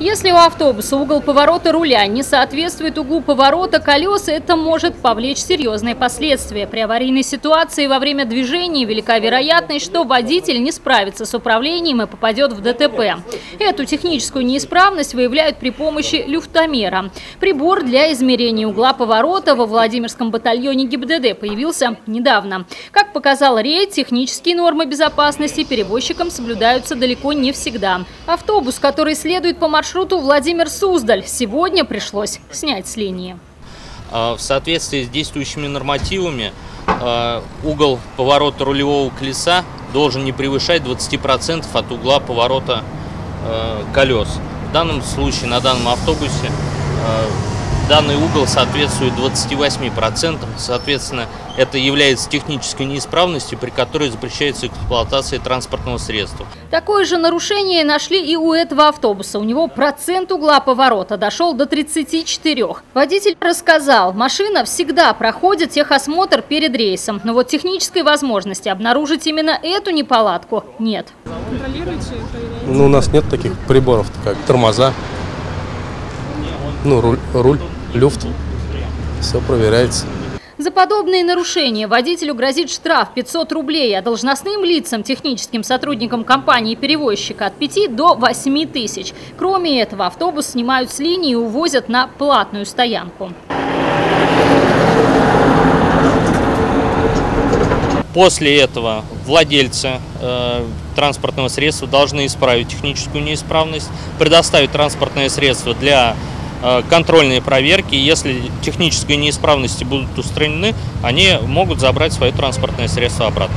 Если у автобуса угол поворота руля не соответствует углу поворота колес, это может повлечь серьезные последствия. При аварийной ситуации во время движения велика вероятность, что водитель не справится с управлением и попадет в ДТП. Эту техническую неисправность выявляют при помощи люфтомера. Прибор для измерения угла поворота во Владимирском батальоне ГИБДД появился недавно. Как показал рейд, технические нормы безопасности перевозчикам соблюдаются далеко не всегда. Автобус, который следует по маршруту Владимир-Суздаль, сегодня пришлось снять с линии. В соответствии с действующими нормативами угол поворота рулевого колеса должен не превышать 20% от угла поворота колес. В данном случае, на данном автобусе, данный угол соответствует 28%. Соответственно, это является технической неисправностью, при которой запрещается эксплуатация транспортного средства. Такое же нарушение нашли и у этого автобуса. У него процент угла поворота дошел до 34. Водитель рассказал, машина всегда проходит техосмотр перед рейсом. Но вот технической возможности обнаружить именно эту неполадку нет. Контролируете? Ну, у нас нет таких приборов, как тормоза. Ну, руль, люфт, все проверяется. За подобные нарушения водителю грозит штраф 500 рублей, а должностным лицам, техническим сотрудникам компании-перевозчика, от 5 до 8 тысяч. Кроме этого, автобус снимают с линии и увозят на платную стоянку. После этого владельцы транспортного средства должны исправить техническую неисправность, предоставить транспортное средство для контрольные проверки. Если технические неисправности будут устранены, они могут забрать свое транспортное средство обратно.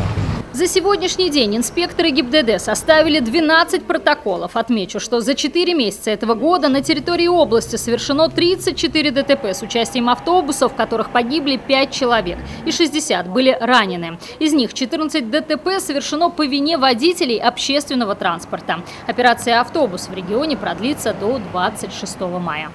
За сегодняшний день инспекторы ГИБДД составили 12 протоколов. Отмечу, что за 4 месяца этого года на территории области совершено 34 ДТП с участием автобусов, в которых погибли 5 человек и 60 были ранены. Из них 14 ДТП совершено по вине водителей общественного транспорта. Операция «Автобус» в регионе продлится до 26 мая.